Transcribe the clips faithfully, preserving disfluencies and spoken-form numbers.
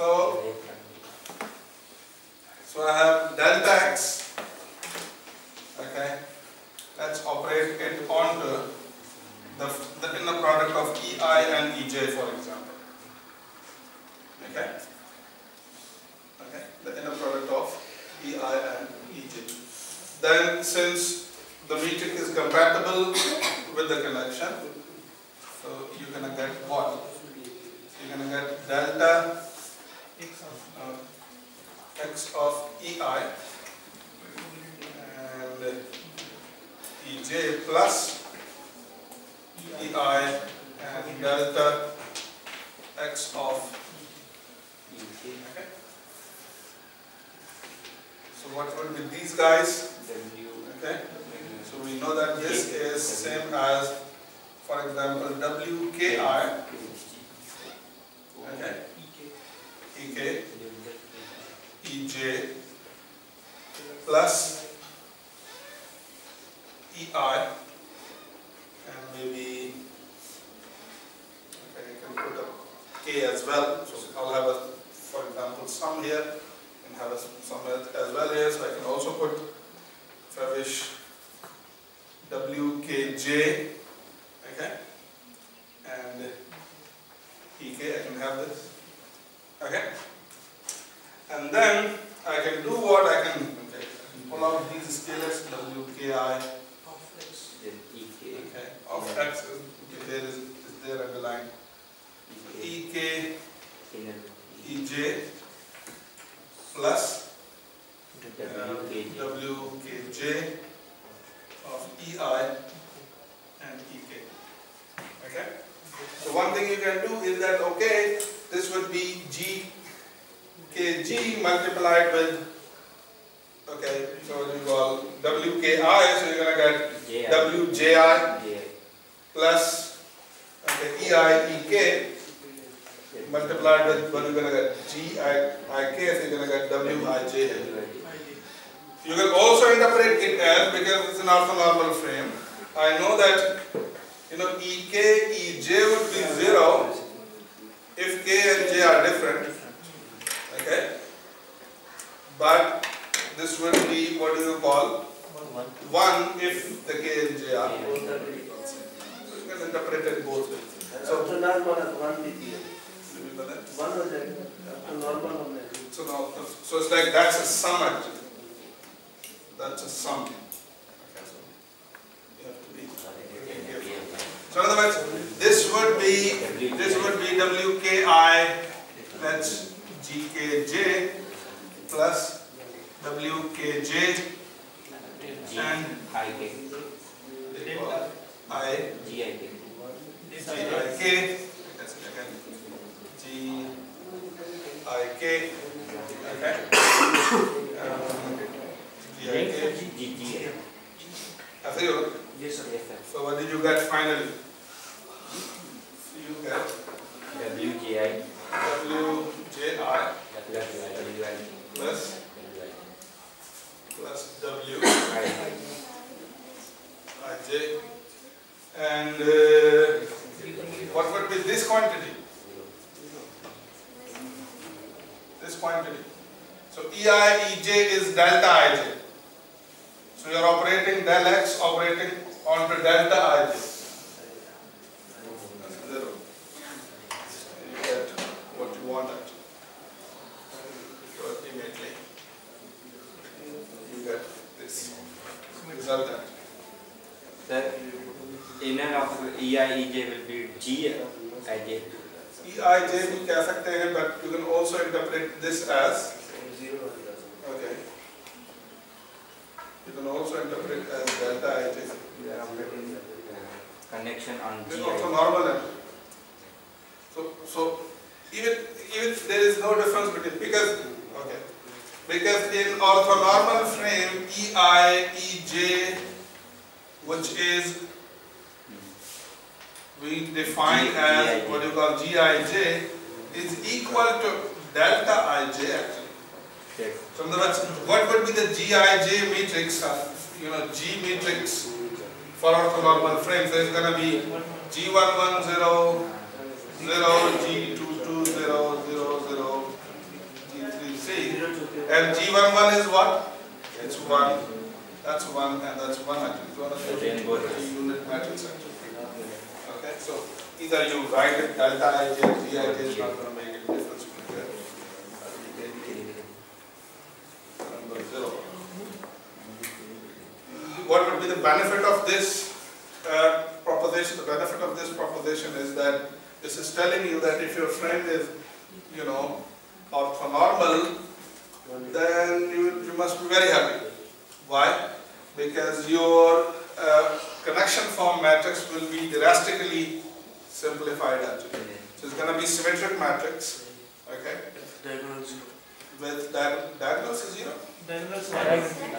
So, so I have delta x, okay, let's operate it onto the, the inner product of E I and E J, for example, okay, okay, the inner product of E I and E J. Then since the metric is compatible with the collection, so you're going to get what? You're going to get delta uh, x of E I and E J plus E I and delta x of E J. Okay. So what will be these guys? Okay. So we know that this is same as, for example, W K I. Okay. E K, E J plus E I, and maybe okay, you can put a K as well. So I'll have a, for example, sum here, and have a sum as well here. So I can also put, if I wish, W K J, okay, and E K. I can have this, okay. And then I can do what I can, okay, pull out these scalars W K I of X, okay, of X is there, is, is there underlined, E K, E J plus uh, W K J of E I and E K, okay. So one thing you can do is that, okay, this would be G Kg multiplied with, okay, so you call W K I, so you're going to get W J I plus, okay, E I E K multiplied with, what you're going to get G I K, so you're going to get W I J. You can also interpret it as, because it's an orthonormal frame, I know that, you know, E K, E J would be zero if K and J are different. Okay, but this will be, what do you call, one if the K and J are both equal. So you can interpret it both ways. So So now, so it's like that's a sum actually. That's a sum. Okay, so you have to be careful. So in other words, this would be this would be W K I. Let's. G K J plus W K J and I G I K, G I K, okay, G I K, so what did you get finally? You get W K I. W J I plus plus W I J, and uh, what would be this quantity? This quantity. So E I E J is delta I J. So you are operating del X operating onto delta I J. The inner of E I E J will be G I J. E I J will be affected, but you can also interpret this as okay. You can also interpret as delta I J. Connection on G I J. It's also normal. So so even even there is no difference between, because okay, because in orthonormal frame E I E J, which is we define as what you call G I J, is equal to delta I J actually. So in other words, what would be the G I J matrix, you know, G matrix for orthonormal frame? So it's going to be G one one zero zero, G two two zero zero zero, And G one one is what? It's one. That's one, and that's one matrix. One of the unit matrix actually. Okay, so either you write it delta I j, g I j is not going to make any difference. Number zero. What would be the benefit of this uh, proposition? The benefit of this proposition is that this is telling you that if your frame is, you know, orthonormal, then you, you must be very happy. Why? Because your uh, connection form matrix will be drastically simplified actually. So it's going to be symmetric matrix. Okay? Diagonal zero. With diagonal diagonal is zero. Diagonal is zero.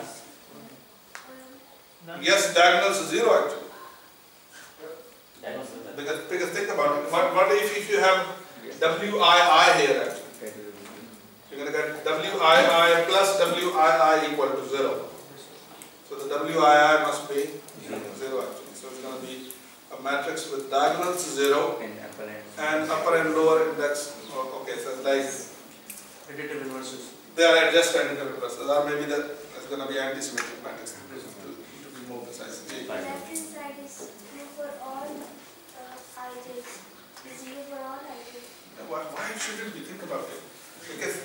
Yes, diagonal is zero actually. Because, because think about it. What, what if, if you have W I I here actually? You're going to get W I I plus W I I equal to zero. So the W I I must be zero actually. So it's going to be a matrix with diagonals zero and upper and, and, upper and lower index. Oh, okay, so it's like additive inverses. They are just additive inverses, or maybe that is going to be anti-symmetric matrix. To be more precise. Left side is zero for all ij's. Zero for all ij's. Why shouldn't we think about it? Because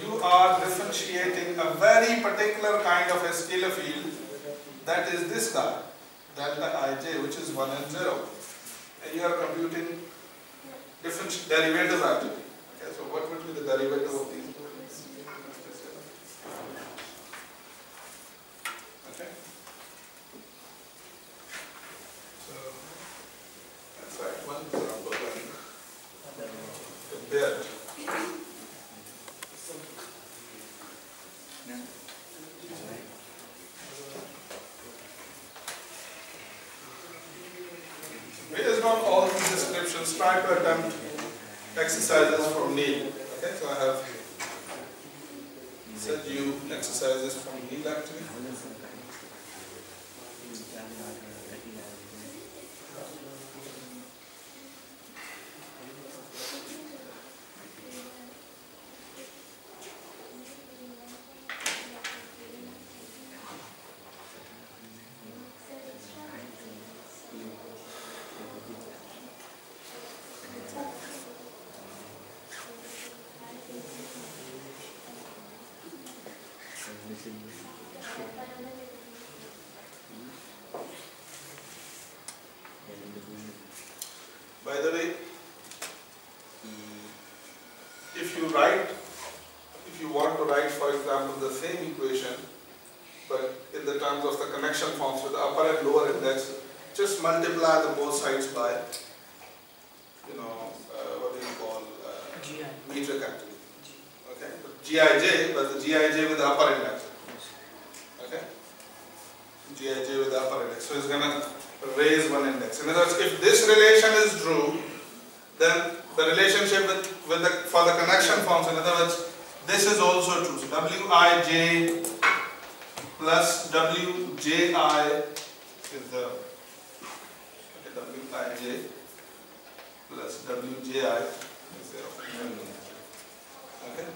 you are differentiating a very particular kind of a scalar field, that is this guy, delta ij, which is one and zero. And you are computing different derivatives actually. Okay, so what would be the derivative of these? Okay. So that's right, one example and compared. Based on all these descriptions, try to attempt exercises from Neil. Okay, so I have sent you exercises from Neil actually. By the way, if you write, if you want to write, for example, the same equation, but in the terms of the connection forms with upper and lower index, just multiply the both sides by, you know, uh, what do you call, uh, metric actually. Okay, but G I J, but the G I J with the upper index. Okay, G I J with the upper index. So it's gonna raise one index. In other words, if this relation is true, then the relationship with, with the, for the connection forms, in other words, this is also true. So Wij plus Wji is the okay, Wij plus Wji is zero. Okay.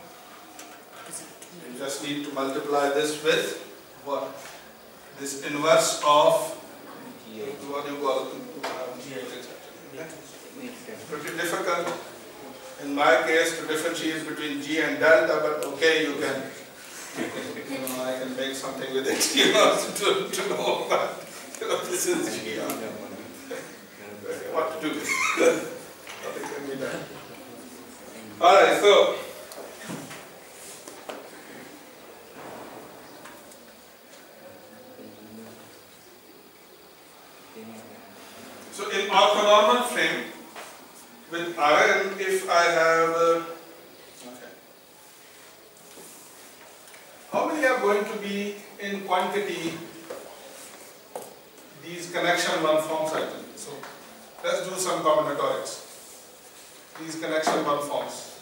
You just need to multiply this with what? This inverse of what you call it. Pretty difficult in my case to differentiate between G and delta, but okay, you can, you know, I can make something with it, you know, to, to know what, you know, this is G. What to do? Nothing can be done. Alright, so So in orthonormal frame with R N, if I have uh, okay. How many are going to be in quantity these connection one forms actually? So let's do some combinatorics. These connection one forms.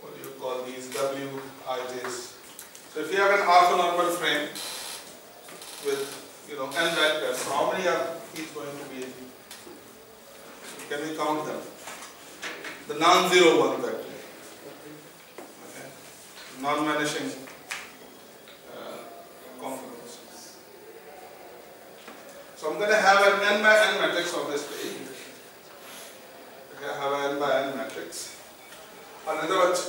What do you call these W I J's? So if you have an orthonormal frame with, you know, n vectors, so how many are these going to be? Can we count them? The non-zero one vector. Okay. normalizing uh, configuration. So I'm going to have an n by n matrix of this thing. I have an n by n matrix. In other words,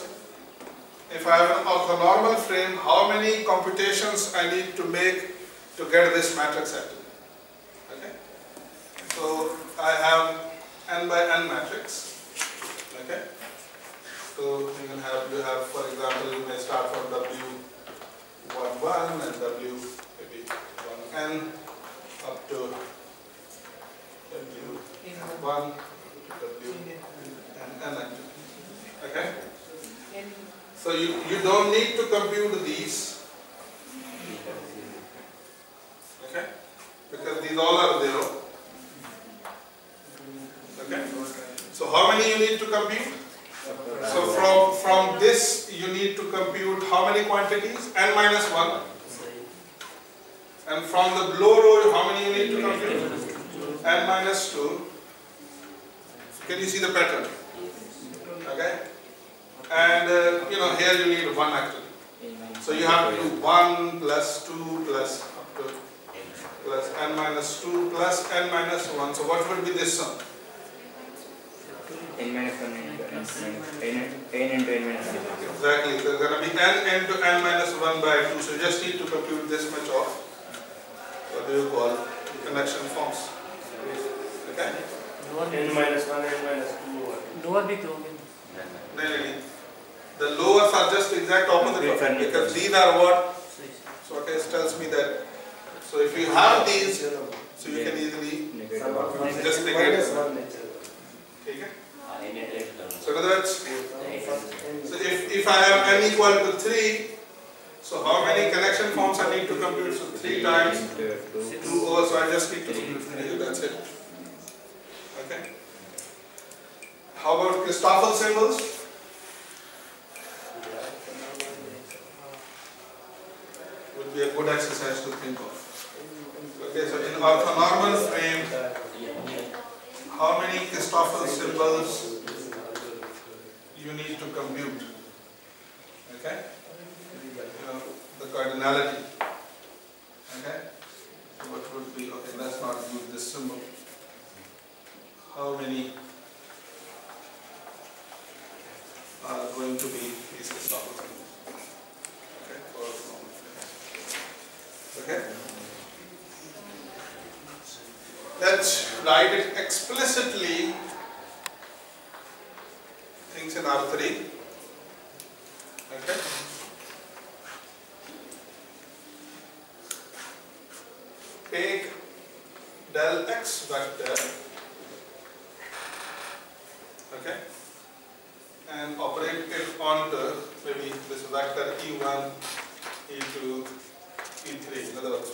if I have an orthonormal frame, how many computations I need to make to get this matrix at? Okay. So I have n by n matrix. Okay. So you can have you have for example you may start from W one one and W maybe one n up to W one W and n actually. Okay? So you, you don't need to compute these. Okay? Because these all are zero. Okay? So how many you need to compute? So from, from this you need to compute how many quantities? N minus one. And from the below row how many you need to compute? N minus two. Can you see the pattern? Okay? And uh, you know, here you need one actually. So you have to do one plus two plus up to plus n minus two plus n minus one. So what would be this sum? N minus one into n minus one. Exactly. So it's going to be n into n minus one by two. So you just need to compute this much of what do you call the connection forms. Okay? N minus one, n minus two. Lower be two. No, no, no. The lowers are just exact opposite of it because these are what Socrates tells me that. So if you have these, so you can easily just negate them. Okay? So in other words, so if, if I have n equal to three, so how many connection forms I need to compute? So three times two over, so I just need to compute three, that's it. Okay? How about Christoffel symbols? Would be a good exercise to think of. Okay, so in orthonormal frame, how many Christoffel symbols you need to compute? Okay? You know, the cardinality. Okay? So what would be, okay, let's not use this symbol. How many are going to be these Christoffel symbols. Okay, for normal frames. Okay? Let's write it explicitly, things in R three. Okay? Take del x vector. Okay? And operate it on the maybe this vector E one, E two, E three. In other words,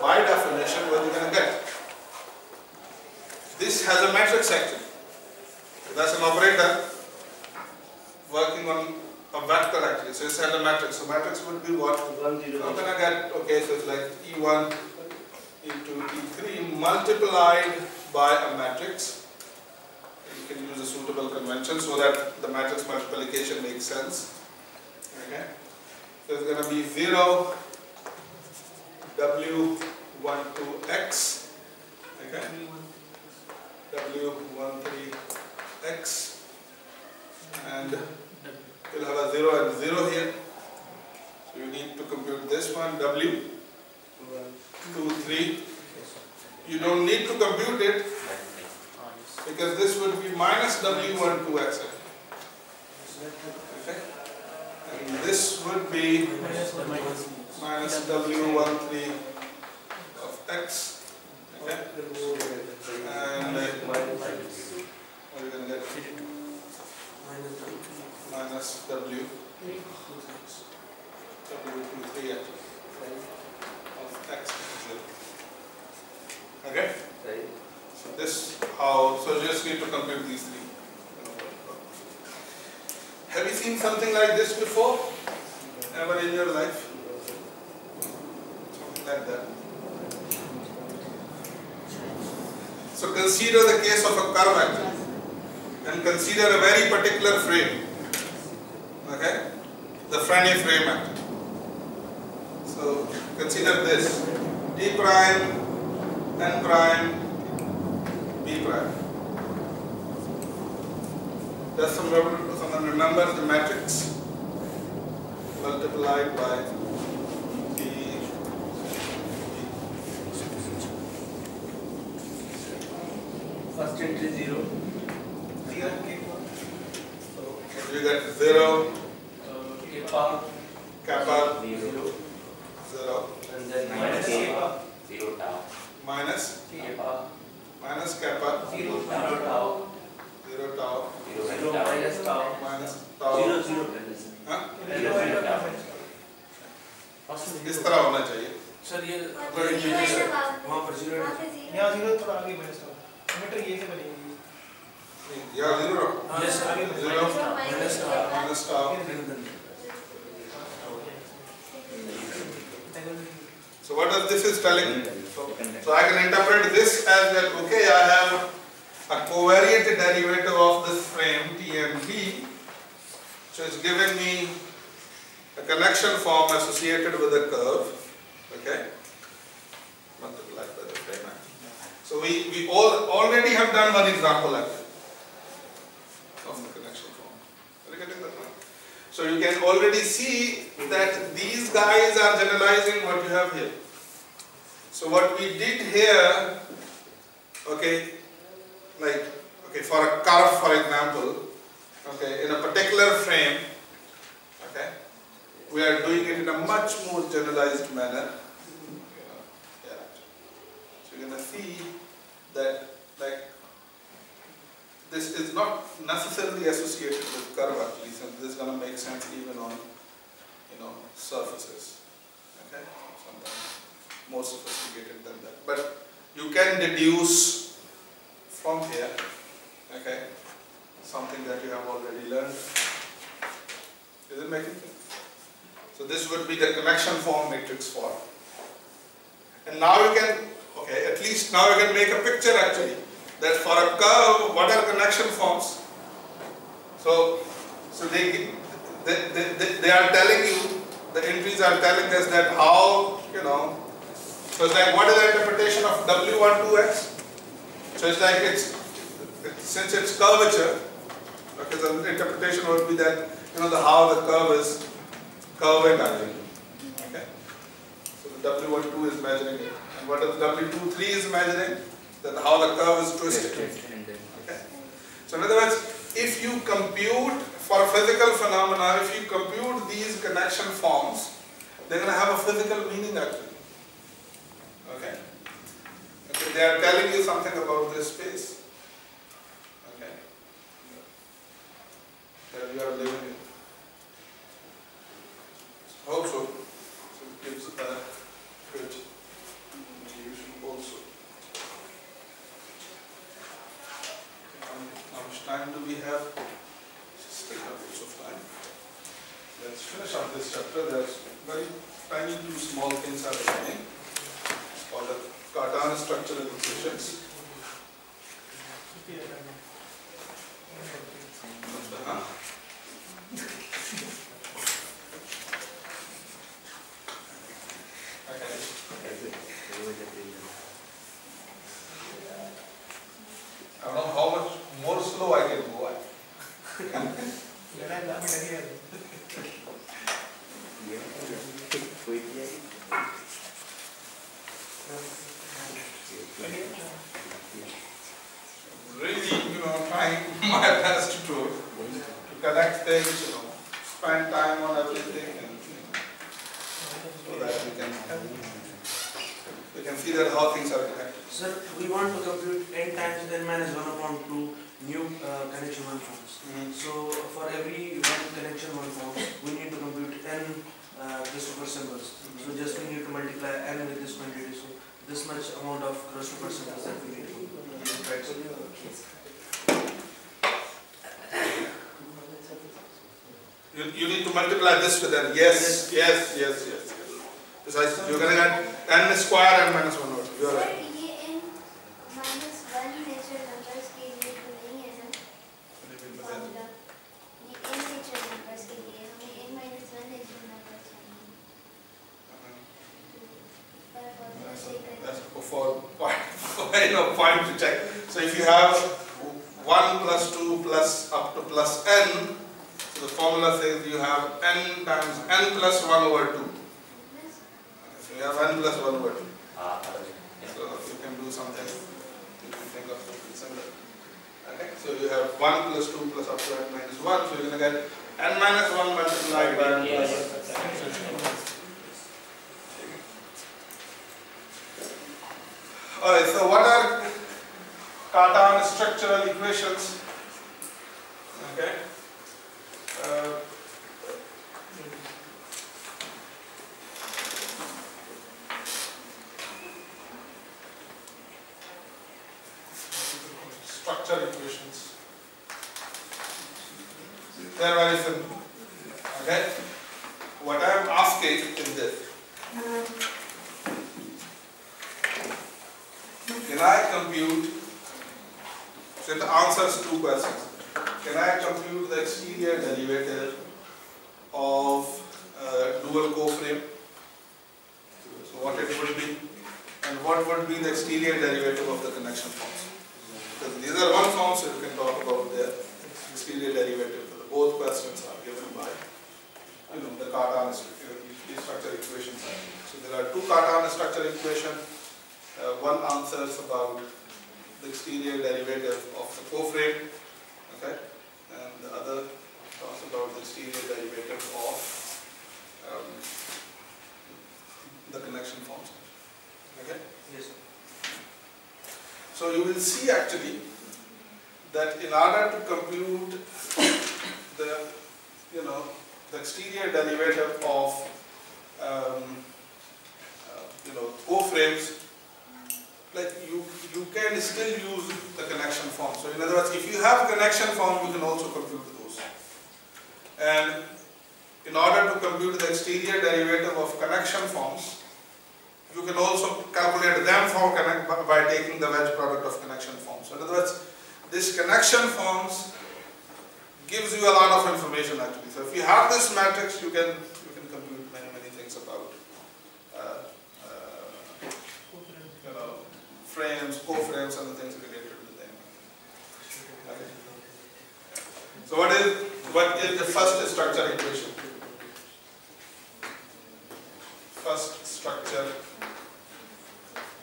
by definition, what are you going to get? This has a matrix actually. So that's an operator working on a vector actually. So it's has a matrix. So matrix would be what? I'm going to get, okay, so it's like E one, E two, E three multiplied by a matrix. You can use a suitable convention so that the matrix multiplication makes sense. Okay. So it's going to be zero W one two X, okay, W one three X, and you'll have a zero and zero here. So you need to compute this one, W two three. You don't need to compute it because this would be minus W one two X. Okay? And this would be minus W one three of X. Okay? And what are you going to get? Minus W two three of X. Okay? So this how, so you just need to compute these three. Have you seen something like this before? Ever in your life? Something like that. So consider the case of a curve actually. then consider a very particular frame, okay, the Frenet frame method. So consider this, D prime, N prime, B prime. Does someone remember the matrix multiplied by B? First entry zero. zero So what you get? Zero. Kappa. Kappa. Zero. Zero. And then minus kappa. Zero tau. Minus kappa. Minus kappa. Zero tau. Zero tau. Zero minus tau. Minus tau. Zero zero. हाँ? Zero zero tau. इस तरह होना चाहिए. Sir ये वहाँ पर zero. यहाँ zero थोड़ा आगे minus tau. मीटर ये से बनेगी. यहाँ zero. Yes. Zero minus tau. Minus tau. So what does this is telling me? So, so I can interpret this as that, okay, I have a covariant derivative of this frame T and B, so it's giving me a connection form associated with a curve, okay, multiplied by the frame. So we, we all already have done one example like that of the connection form. Are you getting that one? So you can already see that these guys are generalizing what you have here. So what we did here, okay, like, okay, for a curve, for example, okay, in a particular frame, okay, we are doing it in a much more generalized manner. Yeah. So you're gonna see that, like, this is not necessarily associated with curve at least, and this is going to make sense even on, you know, surfaces, okay, sometimes more sophisticated than that. But you can deduce from here, okay, something that you have already learned. Is it making sense? So this would be the connection form matrix form. And now you can, okay, at least now you can make a picture actually. That for a curve, what are connection forms? So, so they, they, they, they are telling you, the entries are telling us that how, you know, so it's like what is the interpretation of W one two x? So it's like it's, it, since it's curvature, okay, the interpretation would be that, you know, the how the curve is curving actually, okay? So the W one two is measuring it. And what is W two three is measuring? That how the curve is twisted. Okay. So in other words, if you compute for physical phenomena, if you compute these connection forms, they're going to have a physical meaning actually. Okay. Okay. They are telling you something about this space. Okay. That you are living in. Hope so. So it gives a good intuition also. How much time do we have? Still have lots of time. Let's finish up this chapter. There's very tiny two small things are remaining for the Cartan structural equations. I don't know how much more slow I can go. Really, you know, trying my best to, to collect things, you know, spend time on everything, and so that we can we can see that how things are connected. Sir, we want to compute n times then minus one upon two new uh, connection one forms. Mm-hmm. So for every one connection one form, we need to compute n uh, Christoffel symbols. Mm-hmm. So just we need to multiply n with this quantity. So this much amount of Christoffel symbols that we need to write. You, you need to multiply this with n. Yes, yes, yes, yes, yes. Precisely. You're going to get n square and minus one over. You are right. again a point to check. So if you have one plus two plus up to plus n, so the formula says you have n times n plus one over two. If you have n plus one over two. So you can do something, you can think of something similar. Okay? So you have one plus two plus up to n minus one, so you're going to get n minus one multiplied by n plus one. Alright, so what are Cartan structural equations? Okay. Uh, structural equations. They're very simple. Okay. What I am asking is this. Can I compute, so it answers two questions. Can I compute the exterior derivative of uh, dual co-frame? So what it would be, and what would be the exterior derivative of the connection forms? Because these are one form, so you can talk about the exterior derivative. So both questions are given by, you know, the Cartan structure equations. So there are two Cartan structure equations. Uh, one answers about the exterior derivative of the co-frame, okay, and the other talks about the exterior derivative of um, the connection forms. Okay? Yes, sir. So you will see actually that in order to compute the, you know, the exterior derivative of um, uh, you know, co-frames, like you, you can still use the connection form. So in other words, if you have connection form, you can also compute those. And in order to compute the exterior derivative of connection forms, you can also calculate them for connect by taking the wedge product of connection forms. So in other words, this connection forms gives you a lot of information actually. So if you have this matrix, you can you can compute many many things about uh, uh, you know, frames, co-frames, and the things related to them. Okay. So what is what is the first structure equation? First structure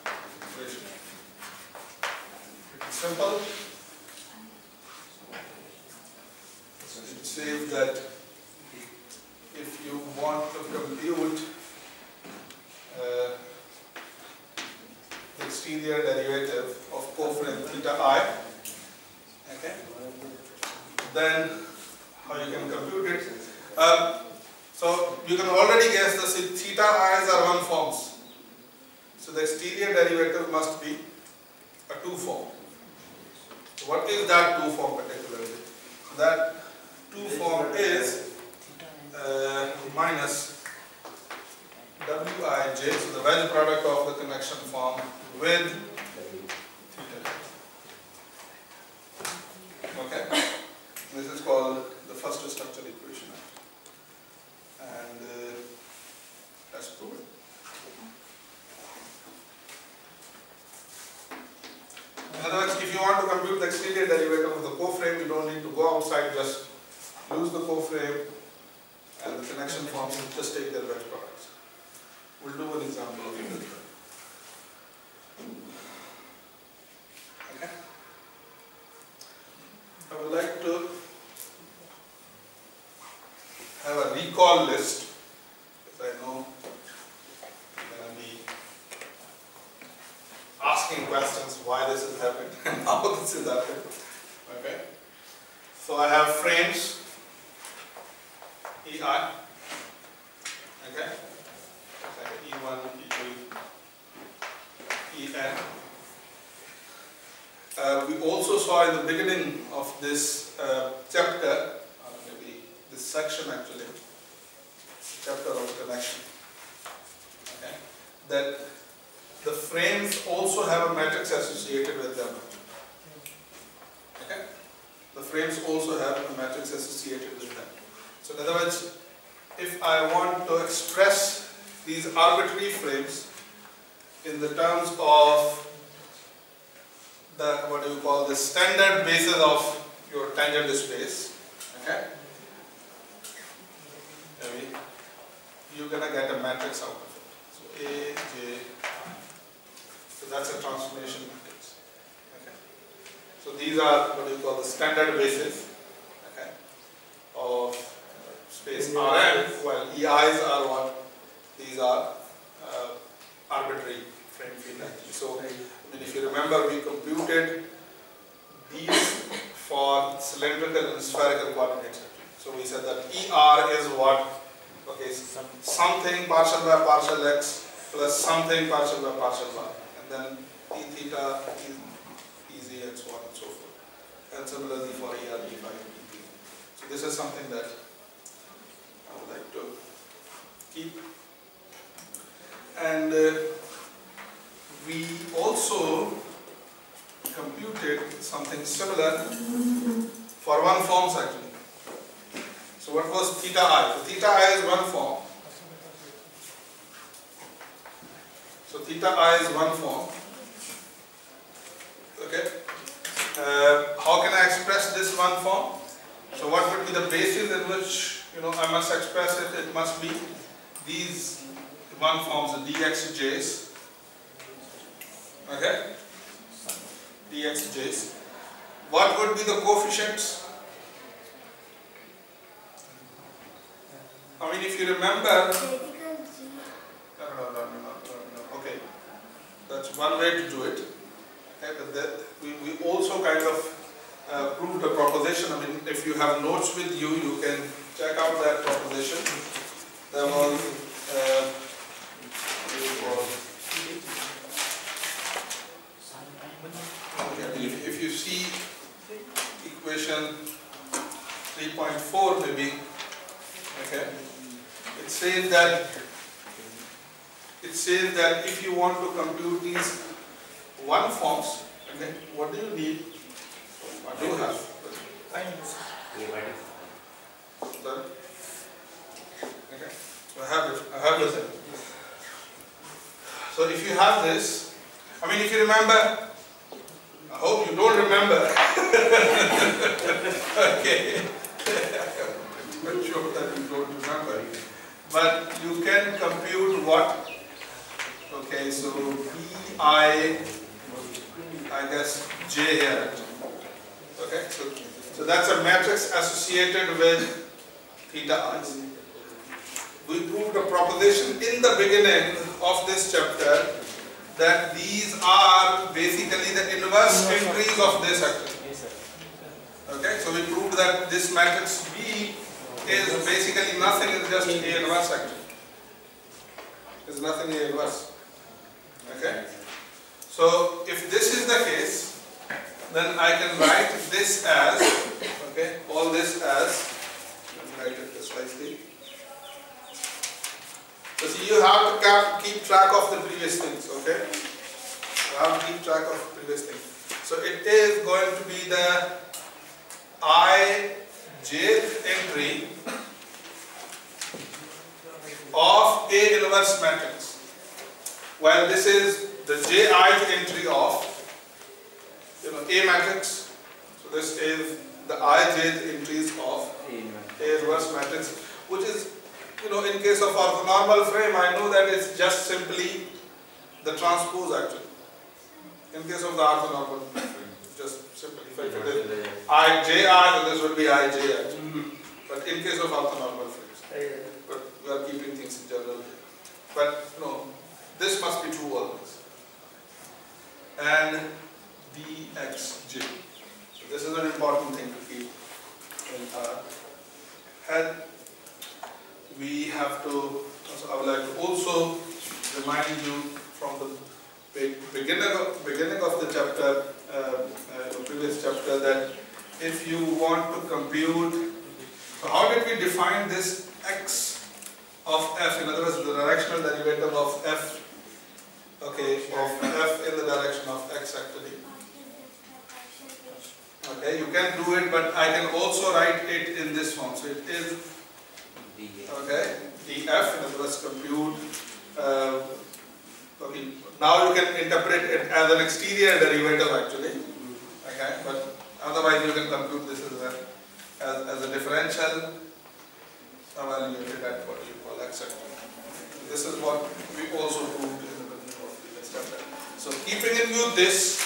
equation. Pretty simple. So it says that if you want to compute uh, exterior derivative of co-frame theta I, okay, then how you can compute it. Um, so you can already guess the theta i's are one forms. So the exterior derivative must be a two form. So what is that two form particularly? That two form is uh, minus wij, so the wedge product of the connection form with theta. Okay, this is called the first structure equation, and uh, let's prove it. In other words, if you want to compute the exterior derivative of the co-frame, you don't need to go outside. Just use the co-frame and the connection forms, and just take their wedge products. We'll do an example of it. Okay. I would like to have a recall list, because I know I'm going to be asking questions why this has happened and how this has happened. Okay. So I have frames E I. Okay. E one, E two, E n. Uh, we also saw in the beginning of this uh, chapter, or maybe this section actually, chapter of connection, okay, that the frames also have a matrix associated with them. Okay? The frames also have a matrix associated with them. So in other words, if I want to express these arbitrary frames in the terms of the what do you call the standard basis of your tangent space. Okay, you're gonna get a matrix out of it. So A, J, I. So that's a transformation matrix. Okay. So these are what do you call the standard basis. Okay, of space R N. Well, E Is are what? These are uh, arbitrary frame field actually. So I mean, if you remember, we computed these for cylindrical and spherical coordinates. So we said that E R is what? Okay, so something partial by partial x plus something partial by partial y, and then E theta, E z, and so on and so forth. And similarly for E R, E phi, E p. So this is something that I would like to keep. And uh, we also computed something similar for one forms actually. So what was theta I? So theta I is one form. So theta I is one form. Okay. Uh, how can I express this one form? So what would be the basis in which you know I must express it? It must be these one forms, the dxj's. Okay. dxj's. What would be the coefficients? I mean, if you remember, no, no, no, no, no, okay, that's one way to do it. Okay, but that we, we also kind of uh, proved a proposition. I mean, if you have notes with you, you can check out that proposition. There was, uh, okay, if, if you see equation three point four, maybe. Okay. It says that it says that if you want to compute these one forms, okay, what do you need? What do you have? Sorry? Okay. So I have it. I have this. So if you have this, I mean, if you remember, I hope you don't remember. Okay. But sure that you don't remember, but you can compute what? Okay, so Bi, I guess J here. Okay, so, so that's a matrix associated with theta I. We proved a proposition in the beginning of this chapter that these are basically the inverse entries of this actually. Okay, so we proved that this matrix B is basically nothing, is just A inverse actually. It's nothing A inverse. Okay? So if this is the case, then I can write this as, okay, all this as, let me write it precisely. So see, you have to keep track of the previous things, okay? You have to keep track of previous things. So it is going to be the I jth entry of A inverse matrix. Well, this is the jith entry of you know A matrix. So this is the ijth entries of A inverse matrix, which is you know in case of orthonormal frame, I know that it's just simply the transpose actually. In case of the orthonormal frame, just simply if I put it I J R, then this would be I J R. Mm-hmm. But in case of orthonormal frames, yeah. But we are keeping things in general. But you know, this must be true always. And dxj. So this is an important thing to keep in our head. We have to. So I would like to also remind you from the beginning of, beginning of the chapter, uh, uh, the previous chapter, that if you want to compute, so how did we define this x of f? In other words, the directional derivative of f, okay, of f in the direction of x actually. Okay, you can do it, but I can also write it in this form. So it is, okay, df, in other words, compute, uh, okay. Now you can interpret it as an exterior derivative actually. backhand, but otherwise you can compute this as a, as, as a differential evaluated at what you call acceptance. This is what we also proved in the beginning of the discussion. So keeping in view this,